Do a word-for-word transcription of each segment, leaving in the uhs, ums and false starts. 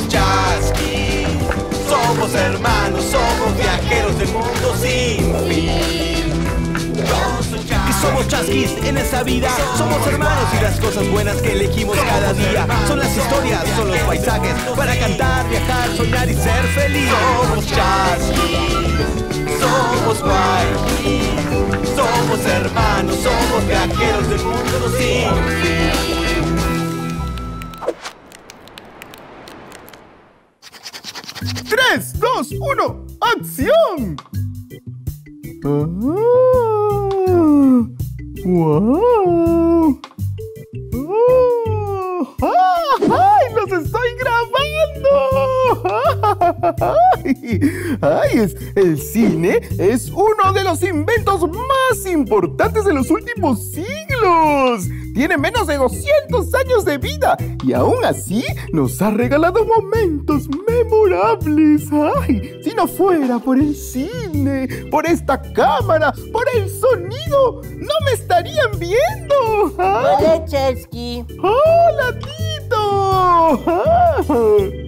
somos Chaski. Somos hermanos, somos viajeros de mundo sin fin. Yo soy Chaski. Que somos Chaskis en esa vida. Somos hermanos y las cosas buenas que elegimos cada día son las historias, son los paisajes para cantar, viajar, soñar y ser feliz. Somos Chaskis, somos guay. Somos hermanos, somos viajeros del mundo sin fin. ¡tres, dos, uno! ¡Acción! Oh, ¡wow! Oh, ¡ay, los estoy grabando! ¡Ay, ay es, el cine es uno de los inventos más importantes de los últimos siglos! Tiene menos de doscientos años de vida y aún así nos ha regalado momentos memorables. ¡Ay! Si no fuera por el cine, por esta cámara, por el sonido, no me estarían viendo. ¡Ay! Hola, Chaski. ¡Hola, Tito!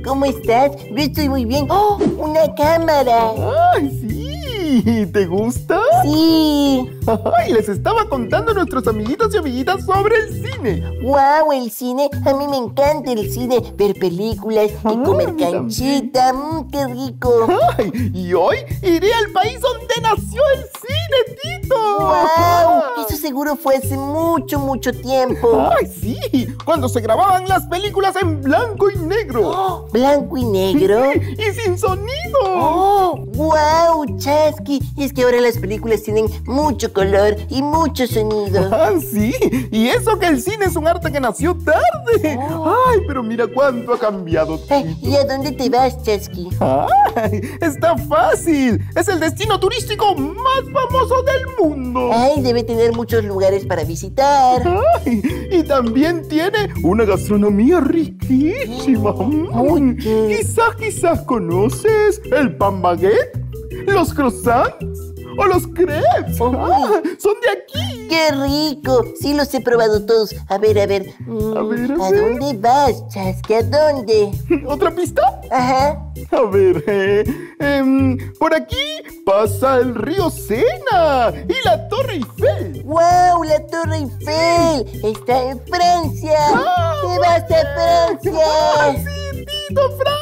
¿Cómo estás? Yo estoy muy bien. ¡Oh! ¡Una cámara! ¡Ay, sí! ¿Te gusta? Sí. Ay, les estaba contando a nuestros amiguitos y amiguitas sobre el cine. ¡Wow! El cine. A mí me encanta el cine. Ver películas y comer canchita. Mm, ¡qué rico! Ay, y hoy iré al país donde nació el cine, Tito. ¡Wow! Eso seguro fue hace mucho, mucho tiempo. ¡Ay, sí! Cuando se grababan las películas en blanco y negro. Oh, ¿blanco y negro? Sí, y sin sonido. ¡Oh! ¡Wow, Chaski! Y es que ahora las películas tienen mucho color y mucho sonido. ¡Ah, sí! Y eso que el cine es un arte que nació tarde. Oh. ¡Ay, pero mira cuánto ha cambiado, Tito! Ay, ¿y a dónde te vas, Chaski? ¡Ay, está fácil! ¡Es el destino turístico más famoso del mundo! ¡Ay, debe tener muchos lugares para visitar! ¡Ay, y también tiene una gastronomía riquísima! Oh, okay. Quizás, quizás conoces el pan baguette, los croissants o los crepes. Oh, ah, son de aquí. ¡Qué rico! Sí, los he probado todos. A ver, a ver. Mm, a ver, a, ¿a ver? ¿Dónde vas, Chaski? ¿A dónde? ¿Otra pista? Ajá. A ver, eh, eh, por aquí pasa el río Sena y la Torre Eiffel. ¡Wow! ¡La Torre Eiffel! Sí. ¡Está en Francia! ¡Oh, ¡Te vas a Francia! ¡Oh, sí, Tito, Francia!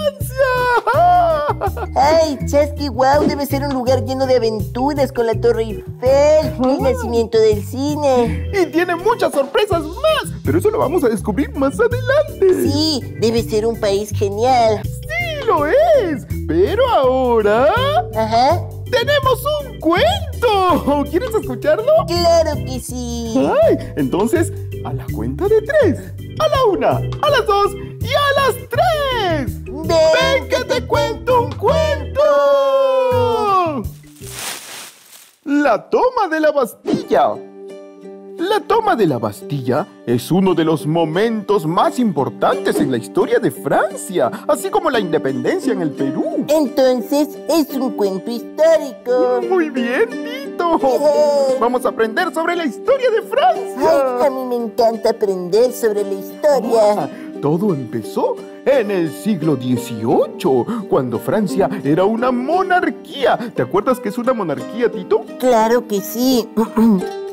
¡Ay, Chaski, wow! Debe ser un lugar lleno de aventuras con la Torre Eiffel, oh, el nacimiento del cine. Y tiene muchas sorpresas más, pero eso lo vamos a descubrir más adelante. Sí, debe ser un país genial. ¡Sí, lo es! Pero ahora... Ajá. ¡Tenemos un cuento! ¿Quieres escucharlo? ¡Claro que sí! ¡Ay! Entonces, a la cuenta de tres. A la una, a las dos y a las tres. ¡Ven, ven que te cuento un cuento! La toma de la Bastilla. La toma de la Bastilla es uno de los momentos más importantes en la historia de Francia, así como la independencia en el Perú. Entonces, es un cuento histórico. Muy bien, Tito. Vamos a aprender sobre la historia de Francia. Ay, a mí me encanta aprender sobre la historia. Ah, todo empezó en el siglo dieciocho, cuando Francia era una monarquía. ¿Te acuerdas que es una monarquía, Tito? Claro que sí.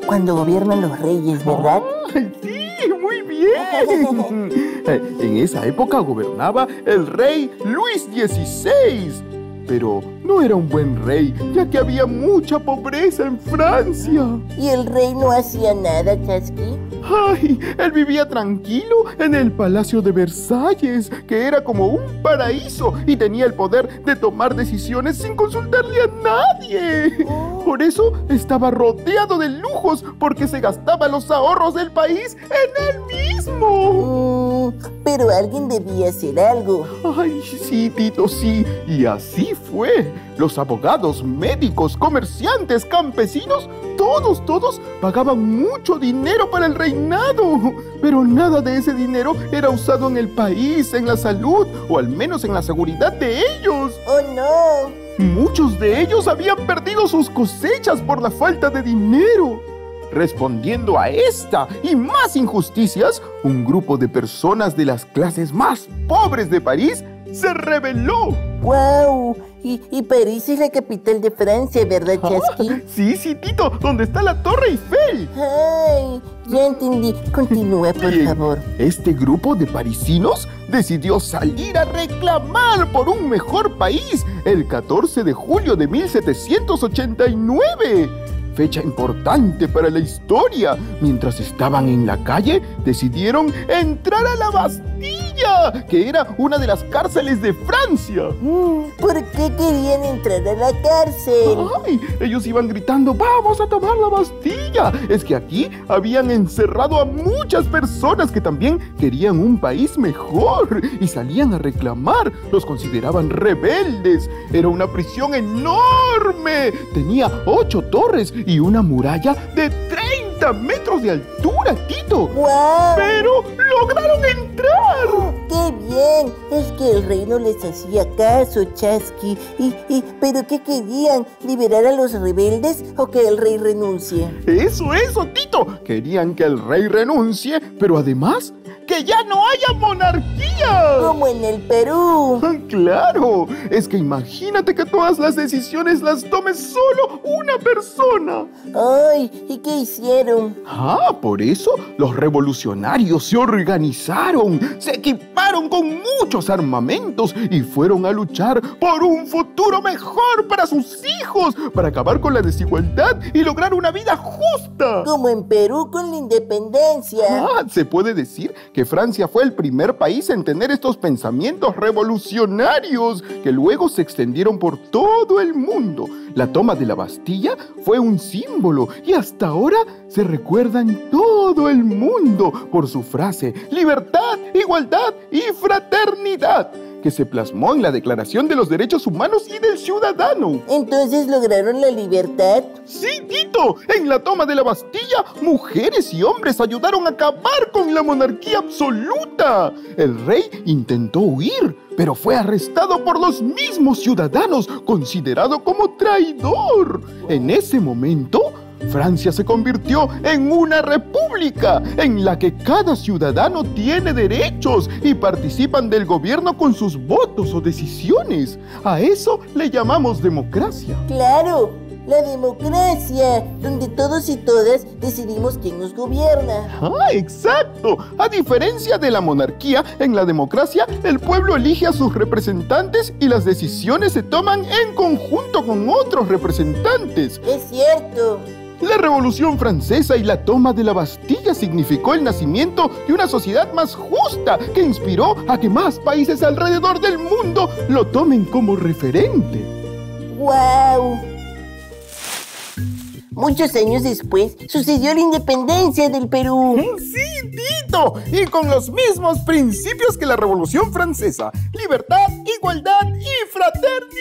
Cuando gobiernan los reyes, ¿verdad? ¡Ay, sí! ¡Muy bien! En esa época gobernaba el rey Luis dieciséis. Pero no era un buen rey, ya que había mucha pobreza en Francia. ¿Y el rey no hacía nada, Chaski? ¡Ay! Él vivía tranquilo en el Palacio de Versalles, que era como un paraíso y tenía el poder de tomar decisiones sin consultarle a nadie. Por eso estaba rodeado de lujos, porque se gastaba los ahorros del país en él mismo. Mm, pero alguien debía hacer algo. ¡Ay, sí, Tito, sí! Y así fue. Los abogados, médicos, comerciantes, campesinos, todos, todos pagaban mucho dinero para el reinado. Pero nada de ese dinero era usado en el país, en la salud o al menos en la seguridad de ellos. ¡Oh, no! Muchos de ellos habían perdido sus cosechas por la falta de dinero. Respondiendo a esta y más injusticias, un grupo de personas de las clases más pobres de París se rebeló. ¡Wow! Y, y París es la capital de Francia, ¿verdad, Chaski? Ah, sí, sí, Tito, ¿dónde está la Torre Eiffel? ¡Ay! Ya entendí. Continúa, por eh, favor. Este grupo de parisinos decidió salir a reclamar por un mejor país el catorce de julio de mil setecientos ochenta y nueve. Fecha importante para la historia. Mientras estaban en la calle, decidieron entrar a la Bastilla, que era una de las cárceles de Francia. ¿Por qué querían entrar a la cárcel? Ay, ellos iban gritando, ¡vamos a tomar la Bastilla! Es que aquí habían encerrado a muchas personas que también querían un país mejor y salían a reclamar. Los consideraban rebeldes. Era una prisión enorme. Tenía ocho torres y una muralla de treinta metros de altura, Tito. ¡Wow! ¡Pero lograron entrar! Oh, ¡qué bien! Es que el rey no les hacía caso, Chaski. Y, y, ¿Pero qué querían? ¿Liberar a los rebeldes o que el rey renuncie? ¡Eso, eso, Tito! Querían que el rey renuncie, pero además... ¡que ya no haya monarquía! ¡Como en el Perú! ¡Claro! Es que imagínate que todas las decisiones las tome solo una persona. ¡Ay! ¿Y qué hicieron? Ah, por eso los revolucionarios se organizaron, se equiparon con muchos armamentos y fueron a luchar por un futuro mejor para sus hijos, para acabar con la desigualdad y lograr una vida justa. ¡Como en Perú con la independencia! Ah, se puede decir que Francia fue el primer país en tener estos pensamientos revolucionarios que luego se extendieron por todo el mundo. La toma de la Bastilla fue un símbolo y hasta ahora se recuerda en todo el mundo por su frase libertad, igualdad y fraternidad, que se plasmó en la Declaración de los Derechos Humanos y del Ciudadano. ¿Entonces lograron la libertad? ¡Sí, Tito! En la toma de la Bastilla, mujeres y hombres ayudaron a acabar con la monarquía absoluta. El rey intentó huir, pero fue arrestado por los mismos ciudadanos, considerado como traidor. En ese momento... Francia se convirtió en una república en la que cada ciudadano tiene derechos y participan del gobierno con sus votos o decisiones. A eso le llamamos democracia. ¡Claro! La democracia, donde todos y todas decidimos quién nos gobierna. ¡Ah, exacto! A diferencia de la monarquía, en la democracia el pueblo elige a sus representantes y las decisiones se toman en conjunto con otros representantes. ¡Es cierto! La Revolución Francesa y la toma de la Bastilla significó el nacimiento de una sociedad más justa que inspiró a que más países alrededor del mundo lo tomen como referente. ¡Guau! Muchos años después sucedió la independencia del Perú. ¡Sí, Tito! Y con los mismos principios que la Revolución Francesa. Libertad, igualdad y fraternidad.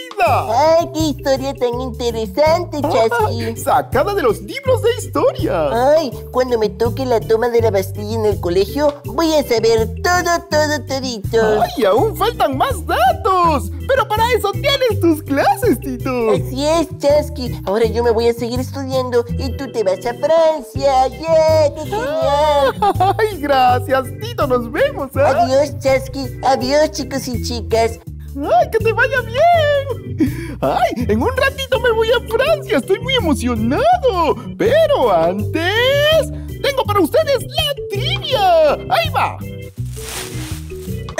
¡Ay, qué historia tan interesante, Chaski! ¡Sacada de los libros de historia! ¡Ay! Cuando me toque la toma de la Bastilla en el colegio, voy a saber todo, todo, todito. ¡Ay! Aún faltan más datos. Pero para eso tienes tus clases, Tito. Así es, Chaski. Ahora yo me voy a seguir estudiando y tú te vas a Francia. ¡Yeah! ¡Qué genial! ¡Ay, gracias, Tito! ¡Nos vemos! ¿Eh? Adiós, Chaski. Adiós, chicos y chicas. ¡Ay, que te vaya bien! ¡Ay, en un ratito me voy a Francia! ¡Estoy muy emocionado! Pero antes... ¡tengo para ustedes la trivia! ¡Ahí va!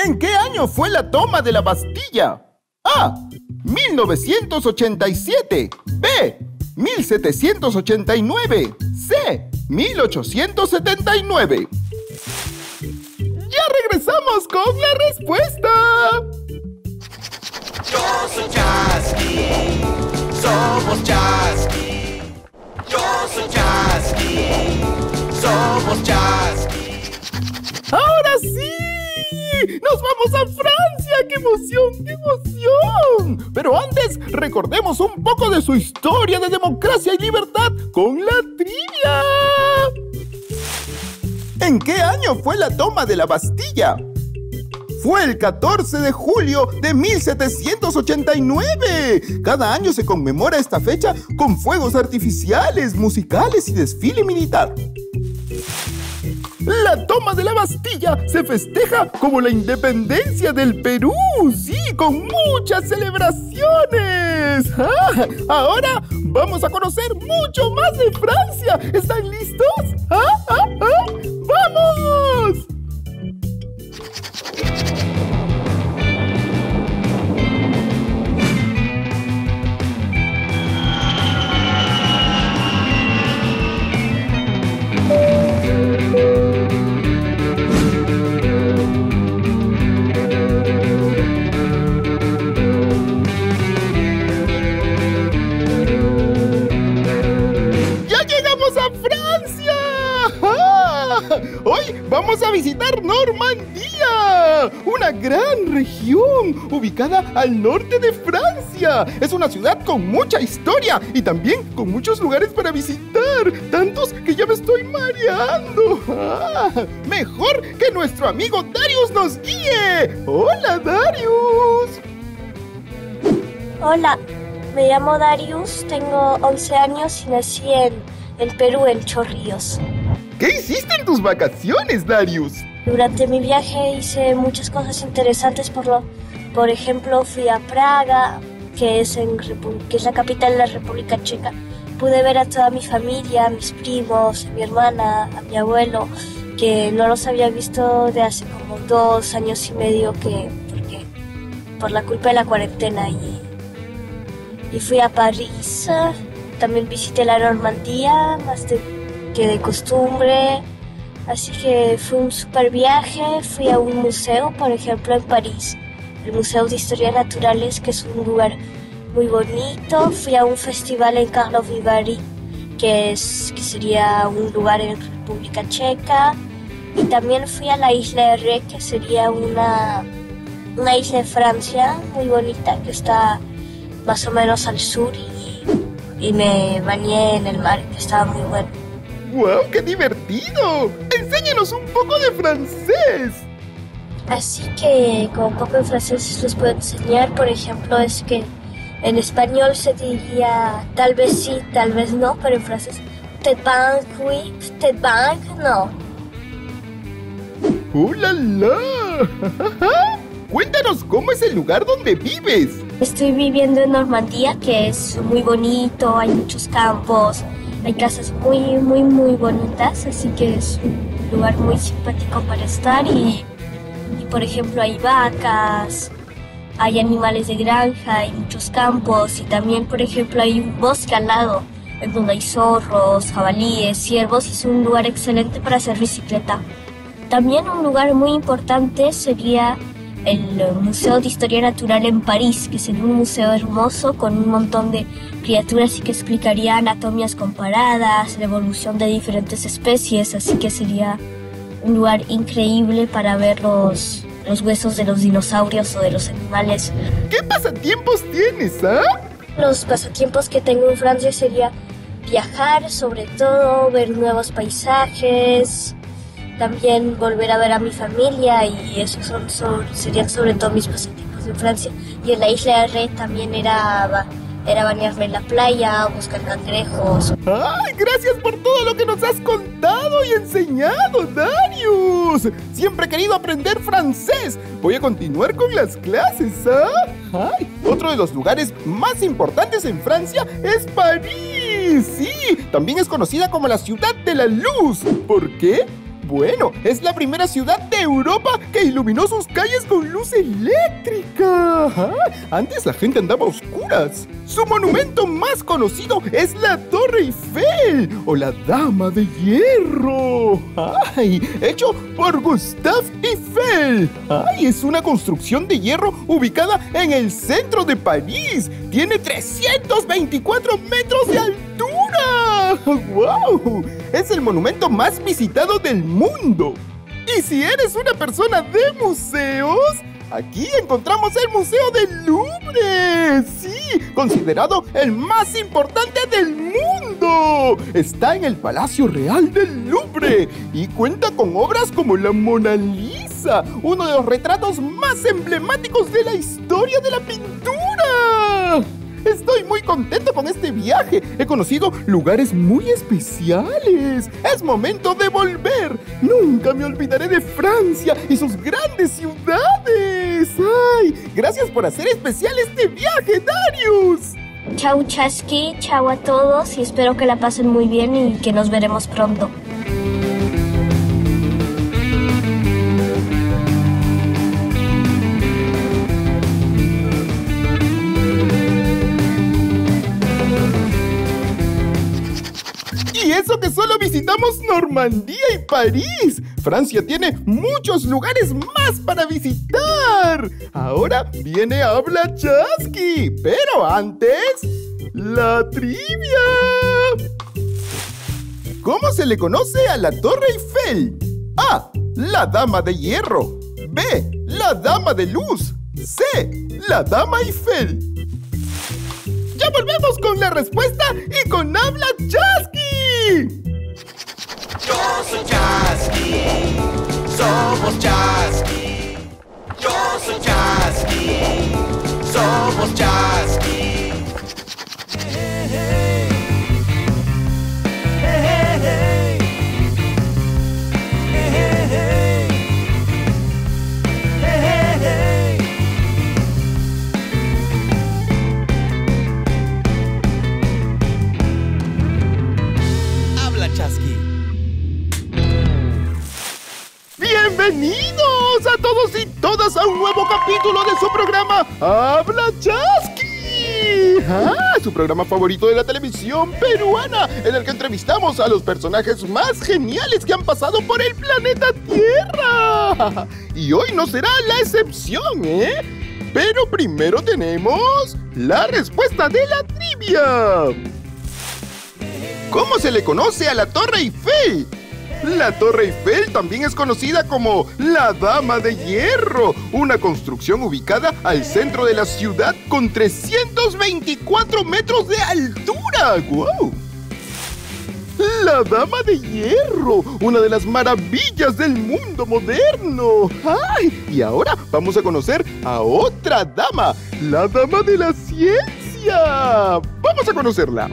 ¿En qué año fue la toma de la Bastilla? A. mil novecientos ochenta y siete. B. mil setecientos ochenta y nueve. C. mil ochocientos setenta y nueve. ¡Ya regresamos con la respuesta! Yo soy Chaski. Somos Chaski. Yo soy Chaski. Somos Chaski. ¡Ahora sí! ¡Nos vamos a Francia! ¡Qué emoción, qué emoción! Pero antes, recordemos un poco de su historia de democracia y libertad con la trivia. ¿En qué año fue la toma de la Bastilla? Fue el catorce de julio de mil setecientos ochenta y nueve. Cada año se conmemora esta fecha con fuegos artificiales, musicales y desfile militar. La toma de la Bastilla se festeja como la independencia del Perú. ¡Sí! ¡Con muchas celebraciones! ¡Ah! Ahora vamos a conocer mucho más de Francia. ¿Están listos? ¡Ah! ¡Ah! ¡Ah! ¡Vamos! ¡Vamos a visitar Normandía! Una gran región ubicada al norte de Francia. Es una ciudad con mucha historia y también con muchos lugares para visitar. Tantos que ya me estoy mareando. Ah, mejor que nuestro amigo Darius nos guíe. ¡Hola, Darius! Hola, me llamo Darius, tengo once años y nací en el Perú, en Chorrillos. ¿Qué hiciste en tus vacaciones, Darius? Durante mi viaje hice muchas cosas interesantes, por, lo, por ejemplo, fui a Praga, que es, en, que es la capital de la República Checa. Pude ver a toda mi familia, a mis primos, a mi hermana, a mi abuelo, que no los había visto de hace como dos años y medio, que, porque, por la culpa de la cuarentena. Y, y fui a París, también visité la Normandía, más de... que de costumbre, así que fue un super viaje. Fui a un museo, por ejemplo, en París, el Museo de Historia Naturales, que es un lugar muy bonito. Fui a un festival en Karlovy Vary, que, es, que sería un lugar en República Checa, y también fui a la isla de Ré, que sería una, una isla de Francia muy bonita, que está más o menos al sur, y, y me bañé en el mar, que estaba muy bueno. ¡Wow! ¡Qué divertido! ¡Enséñenos un poco de francés! Así que, con un poco de francés les puedo enseñar. Por ejemplo, es que en español se diría tal vez sí, tal vez no, pero en francés te banque, oui, te banque, no. ¡Oh, la, la! Cuéntanos, ¿cómo es el lugar donde vives? Estoy viviendo en Normandía, que es muy bonito, hay muchos campos. Hay casas muy, muy, muy bonitas, así que es un lugar muy simpático para estar. Y, y por ejemplo, hay vacas, hay animales de granja, hay muchos campos, y también, por ejemplo, hay un bosque al lado, en donde hay zorros, jabalíes, ciervos, y es un lugar excelente para hacer bicicleta. También un lugar muy importante sería el Museo de Historia Natural en París, que sería un museo hermoso con un montón de criaturas y que explicaría anatomías comparadas, la evolución de diferentes especies, así que sería un lugar increíble para ver los, los huesos de los dinosaurios o de los animales. ¿Qué pasatiempos tienes, ah? ¿Eh? Los pasatiempos que tengo en Francia sería viajar, sobre todo, ver nuevos paisajes. También volver a ver a mi familia, y esos son, son, serían sobre todo mis pasatiempos en Francia. Y en la isla de Ré también era, era bañarme en la playa, buscar cangrejos. ¡Ay, gracias por todo lo que nos has contado y enseñado, Darius! Siempre he querido aprender francés. Voy a continuar con las clases, ¿ah? Ay, otro de los lugares más importantes en Francia es París. Sí, también es conocida como la ciudad de la luz. ¿Por qué? Bueno, es la primera ciudad de Europa que iluminó sus calles con luz eléctrica. ¿Ah? Antes la gente andaba a oscuras. Su monumento más conocido es la Torre Eiffel, o la Dama de Hierro. ¡Ay! Hecho por Gustave Eiffel. ¡Ay! Es una construcción de hierro ubicada en el centro de París. Tiene trescientos veinticuatro metros de altura. ¡Wow! Es el monumento más visitado del mundo. Y si eres una persona de museos, aquí encontramos el Museo del Louvre. Sí, considerado el más importante del mundo. Está en el Palacio Real del Louvre y cuenta con obras como la Mona Lisa, uno de los retratos más emblemáticos de la historia de la pintura. Estoy muy contento con este viaje. He conocido lugares muy especiales. Es momento de volver. Nunca me olvidaré de Francia y sus grandes ciudades. ¡Ay! Gracias por hacer especial este viaje, Darius. Chau, Chaski. Chau a todos y espero que la pasen muy bien y que nos veremos pronto. Eso que solo visitamos Normandía y París. Francia tiene muchos lugares más para visitar. Ahora viene Habla Chaski. Pero antes, la trivia. ¿Cómo se le conoce a la Torre Eiffel? A. La Dama de Hierro. B. La Dama de Luz. C. La Dama Eiffel. Ya volvemos con la respuesta y con Habla Chaski. Yo soy Chaski, somos Chaski. Yo soy Chaski, somos Chaski. Hey, hey. Hey, hey, hey. Hey, hey, hey. Habla Chaski. ¡Bienvenidos a todos y todas a un nuevo capítulo de su programa Habla Chaski! ¡Ah! Su programa favorito de la televisión peruana, en el que entrevistamos a los personajes más geniales que han pasado por el planeta Tierra. Y hoy no será la excepción, ¿eh? Pero primero tenemos la respuesta de la trivia. ¿Cómo se le conoce a la Torre Eiffel? La Torre Eiffel también es conocida como la Dama de Hierro, una construcción ubicada al centro de la ciudad con trescientos veinticuatro metros de altura. ¡Wow! La Dama de Hierro, una de las maravillas del mundo moderno. ¡Ay! Y ahora vamos a conocer a otra dama, la Dama de la Ciencia. ¡Vamos a conocerla!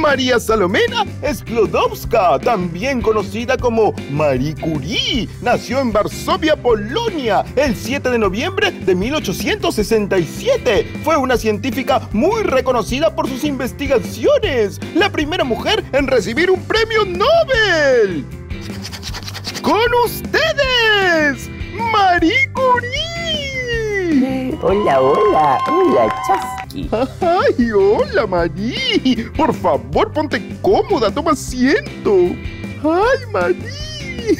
María Salomena Sklodowska, también conocida como Marie Curie, nació en Varsovia, Polonia, el siete de noviembre de mil ochocientos sesenta y siete. Fue una científica muy reconocida por sus investigaciones, la primera mujer en recibir un premio Nobel. ¡Con ustedes, Marie Curie! Hola, hola, hola, chas. ¡Ay, hola, Marie! Por favor, ponte cómoda, toma asiento. ¡Ay, Marie!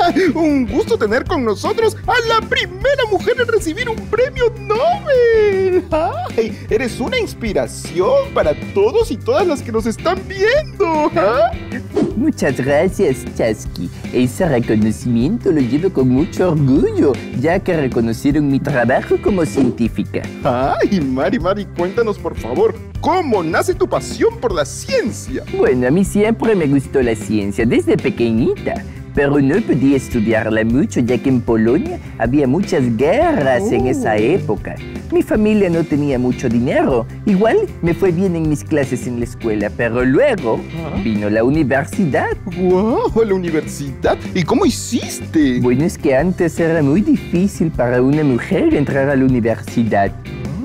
¡Ay! Un gusto tener con nosotros a la primera mujer en recibir un premio Nobel. ¡Ay! Eres una inspiración para todos y todas las que nos están viendo. ¿Eh? Muchas gracias, Chaski. Ese reconocimiento lo llevo con mucho orgullo, ya que reconocieron mi trabajo como científica. Ay, Mari, Mari, cuéntanos por favor, ¿cómo nace tu pasión por la ciencia? Bueno, a mí siempre me gustó la ciencia, desde pequeñita. Pero no podía estudiarla mucho, ya que en Polonia había muchas guerras oh. en esa época. Mi familia no tenía mucho dinero. Igual me fue bien en mis clases en la escuela, pero luego ¿Ah? vino la universidad. ¡Wow! ¿La universidad? ¿Y cómo hiciste? Bueno, es que antes era muy difícil para una mujer entrar a la universidad.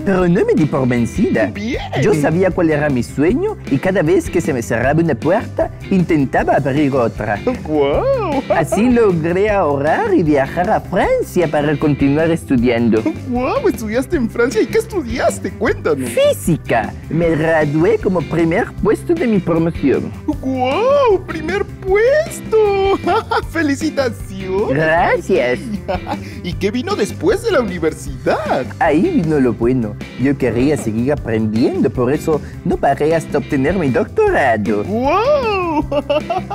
Pero no me di por vencida. Bien. Yo sabía cuál era mi sueño y cada vez que se me cerraba una puerta, intentaba abrir otra. Wow. Así logré ahorrar y viajar a Francia para continuar estudiando. ¡Wow! ¿Estudiaste en Francia? ¿Y qué estudiaste? Cuéntanos. Física. Me gradué como primer puesto de mi promoción. ¡Wow! ¡Primer puesto! ¡Felicitaciones! Gracias. ¿Y qué vino después de la universidad? Ahí vino lo bueno. Yo quería seguir aprendiendo, por eso no paré hasta obtener mi doctorado. ¡Wow!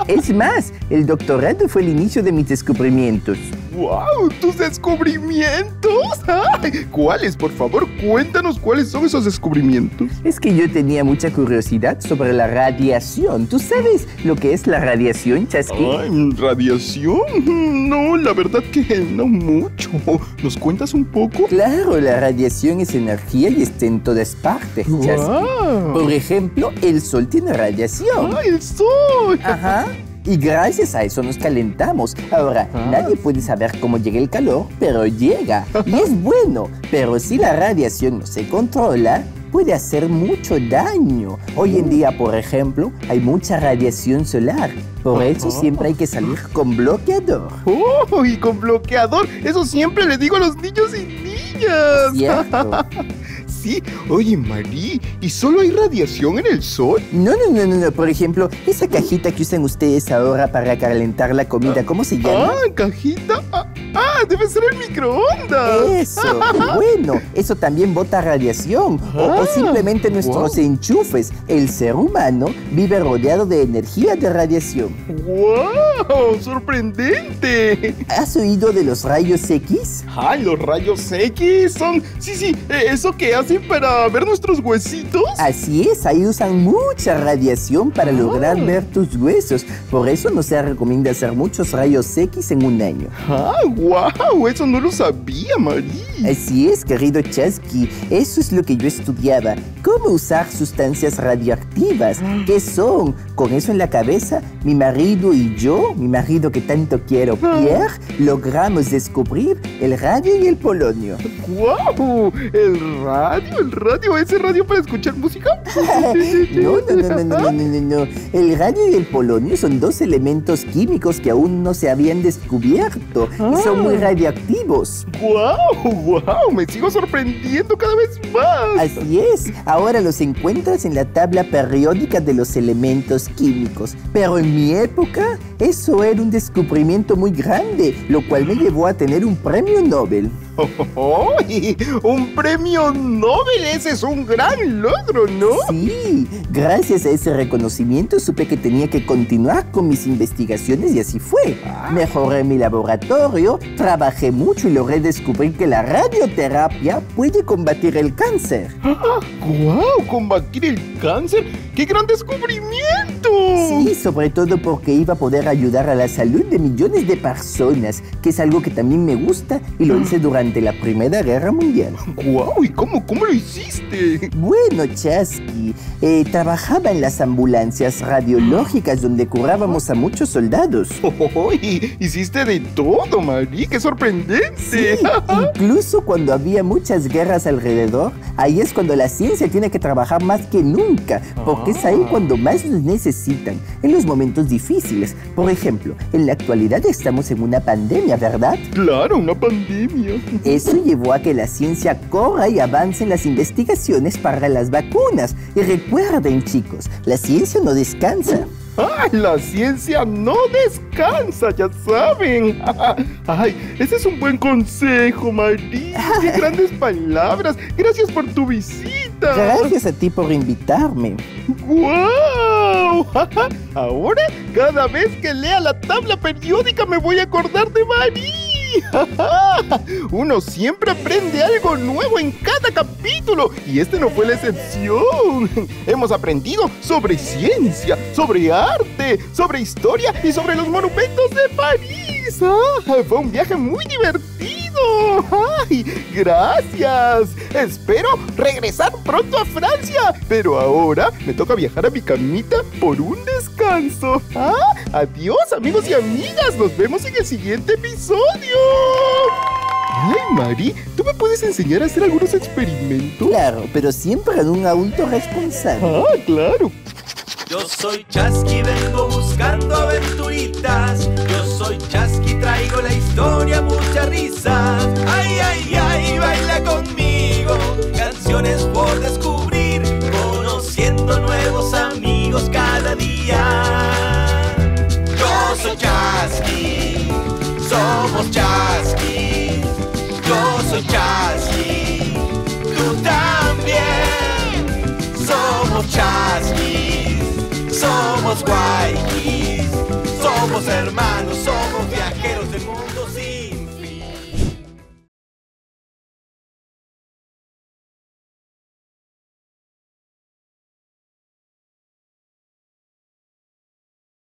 Es más, el doctorado fue el inicio de mis descubrimientos. ¡Wow! ¡Tus descubrimientos! ¡Ay! ¿Cuáles? Por favor, cuéntanos cuáles son esos descubrimientos. Es que yo tenía mucha curiosidad sobre la radiación. ¿Tú sabes lo que es la radiación, Chaski? Ay, ¿radiación? No, la verdad que no mucho. ¿Nos cuentas un poco? Claro, la radiación es energía y está en todas partes, Chaski. Wow. Por ejemplo, el sol tiene radiación. ¡Ay, el sol! Ajá. Y gracias a eso nos calentamos. Ahora, ah. nadie puede saber cómo llega el calor, pero llega. Y es bueno. Pero si la radiación no se controla, puede hacer mucho daño. Hoy en día, por ejemplo, hay mucha radiación solar. Por eso siempre hay que salir con bloqueador. ¡Oh! ¿Y con bloqueador? Eso siempre le digo a los niños y niñas. Cierto. Sí. Oye, Marie, ¿y solo hay radiación en el sol? No, no, no, no, no. Por ejemplo, esa cajita que usan ustedes ahora para calentar la comida, ¿cómo se llama? Ah, cajita. Ah, ah debe ser el microondas. Eso. Bueno, eso también bota radiación. Ah, o, o simplemente nuestros wow. enchufes. El ser humano vive rodeado de energía de radiación. ¡Wow! ¡Sorprendente! ¿Has oído de los rayos X? ¡Ay, los rayos X! Son... Sí, sí, eso que hace para ver nuestros huesitos. Así es, ahí usan mucha radiación para ah. lograr ver tus huesos. Por eso no se recomienda hacer muchos rayos X en un año. ¡Ah, wow! Eso no lo sabía, Marie. Así es, querido Chaski. Eso es lo que yo estudiaba. Cómo usar sustancias radioactivas. ¿Qué son? Con eso en la cabeza, mi marido y yo, mi marido que tanto quiero, Pierre, ah. logramos descubrir el radio y el polonio. ¡Wow! El radio. ¿Radio? ¿El radio? ¿Ese radio para escuchar música? No, no, no, no, no, no, no, no. El radio y el polonio son dos elementos químicos que aún no se habían descubierto. Ah. Y son muy radioactivos. ¡Guau, guau! Me sigo sorprendiendo cada vez más. Así es. Ahora los encuentras en la tabla periódica de los elementos químicos. Pero en mi época, eso era un descubrimiento muy grande, lo cual me llevó a tener un premio Nobel. Oh, oh, oh, ¡un premio Nobel! ¡Ese es un gran logro, ¿no? Sí, gracias a ese reconocimiento supe que tenía que continuar con mis investigaciones y así fue. Ah. Mejoré mi laboratorio, trabajé mucho y logré descubrir que la radioterapia puede combatir el cáncer. ¡Ah! ¡Guau! ¿Combatir el cáncer? ¡Qué gran descubrimiento! Sí, sobre todo porque iba a poder ayudar a la salud de millones de personas, que es algo que también me gusta y lo hice durante Durante la Primera Guerra Mundial. ¡Guau! Wow, ¿Y cómo, cómo lo hiciste? Bueno, Chaski, eh, trabajaba en las ambulancias radiológicas donde curábamos a muchos soldados. Oh, oh, oh, y ¡hiciste de todo, Marie! ¡Qué sorprendente! Sí, incluso cuando había muchas guerras alrededor, ahí es cuando la ciencia tiene que trabajar más que nunca, porque ah. es ahí cuando más nos necesitan, en los momentos difíciles. Por ejemplo, en la actualidad estamos en una pandemia, ¿verdad? ¡Claro, una pandemia! Eso llevó a que la ciencia corra y avance en las investigaciones para las vacunas. Y recuerden, chicos, la ciencia no descansa. ¡Ay, la ciencia no descansa! ¡Ya saben! ¡Ay, ese es un buen consejo, Marie! ¡Qué grandes palabras! ¡Gracias por tu visita! Gracias a ti por invitarme. ¡Guau! Ahora, cada vez que lea la tabla periódica me voy a acordar de Marie. Uno siempre aprende algo nuevo en cada capítulo y este no fue la excepción. Hemos aprendido sobre ciencia, sobre arte, sobre historia y sobre los monumentos de París. ¡Ah! Fue un viaje muy divertido. ¡Ay, gracias! Espero regresar pronto a Francia, pero ahora me toca viajar a mi camita por un descanso. ¡Ah! Adiós, amigos y amigas. Nos vemos en el siguiente episodio. Ay, Marie, ¿tú me puedes enseñar a hacer algunos experimentos? Claro, pero siempre en un adulto responsable. Ah, claro. Yo soy Chaski, vengo buscando aventuritas. Yo soy Chaski, traigo la historia, mucha risa. Ay, ay, ay, baila conmigo. Canciones por descubrir, conociendo nuevos amigos cada día. Yo soy Chaski, somos Chaski. Yo soy Chaski, tú también. Somos Chaski, somos guayquis, somos hermanos, somos viajeros.